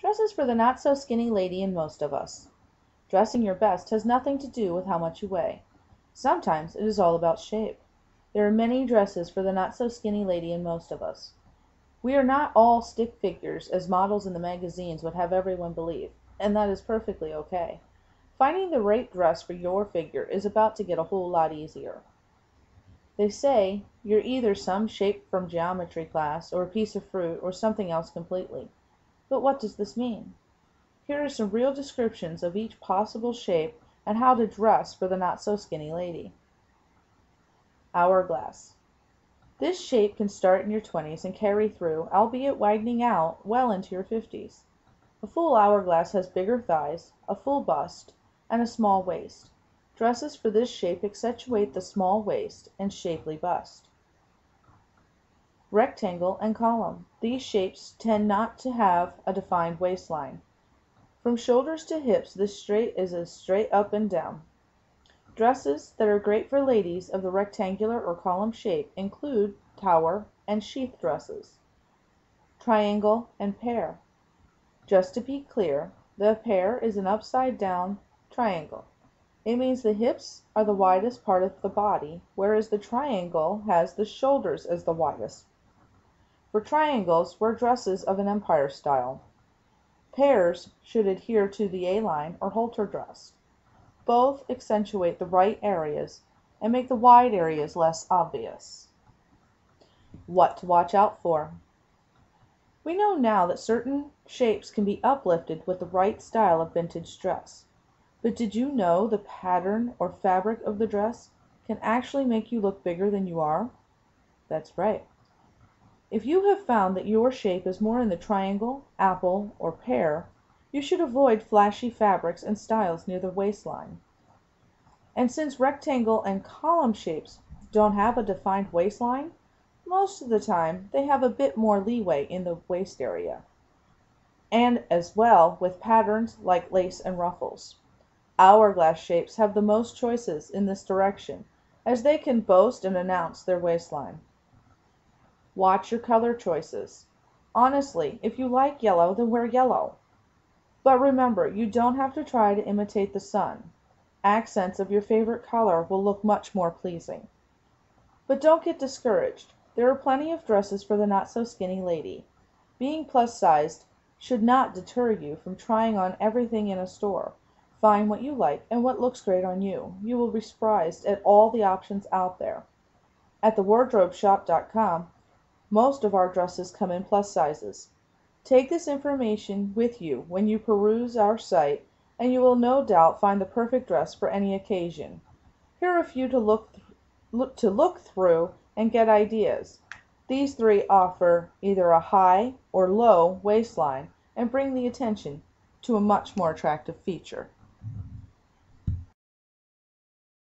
Dresses for the not-so-skinny lady in most of us. Dressing your best has nothing to do with how much you weigh. Sometimes it is all about shape. There are many dresses for the not-so-skinny lady in most of us. We are not all stick figures, as models in the magazines would have everyone believe, and that is perfectly okay. Finding the right dress for your figure is about to get a whole lot easier. They say you're either some shape from geometry class, or a piece of fruit, or something else completely. But what does this mean? Here are some real descriptions of each possible shape and how to dress for the not-so-skinny lady. Hourglass. This shape can start in your 20s and carry through, albeit widening out, well into your 50s. A full hourglass has bigger thighs, a full bust, and a small waist. Dresses for this shape accentuate the small waist and shapely bust. Rectangle and column. These shapes tend not to have a defined waistline. From shoulders to hips, this is straight up and down. Dresses that are great for ladies of the rectangular or column shape include tower and sheath dresses. Triangle and pear. Just to be clear, the pear is an upside-down triangle. It means the hips are the widest part of the body, whereas the triangle has the shoulders as the widest. For triangles, wear dresses of an empire style. Pears should adhere to the A-line or halter dress. Both accentuate the right areas and make the wide areas less obvious. What to watch out for. We know now that certain shapes can be uplifted with the right style of vintage dress. But did you know the pattern or fabric of the dress can actually make you look bigger than you are? That's right. If you have found that your shape is more in the triangle, apple, or pear, you should avoid flashy fabrics and styles near the waistline. And since rectangle and column shapes don't have a defined waistline, most of the time they have a bit more leeway in the waist area, and as well with patterns like lace and ruffles. Hourglass shapes have the most choices in this direction, as they can boast and announce their waistline. Watch your color choices. Honestly, if you like yellow, then wear yellow. But remember, you don't have to try to imitate the sun. Accents of your favorite color will look much more pleasing. But don't get discouraged. There are plenty of dresses for the not-so-skinny lady. Being plus-sized should not deter you from trying on everything in a store. Find what you like and what looks great on you. You will be surprised at all the options out there. At the Wardrobeshop.com, most of our dresses come in plus sizes. Take this information with you when you peruse our site, and you will no doubt find the perfect dress for any occasion. Here are a few to look through and get ideas. These three offer either a high or low waistline and bring the attention to a much more attractive feature.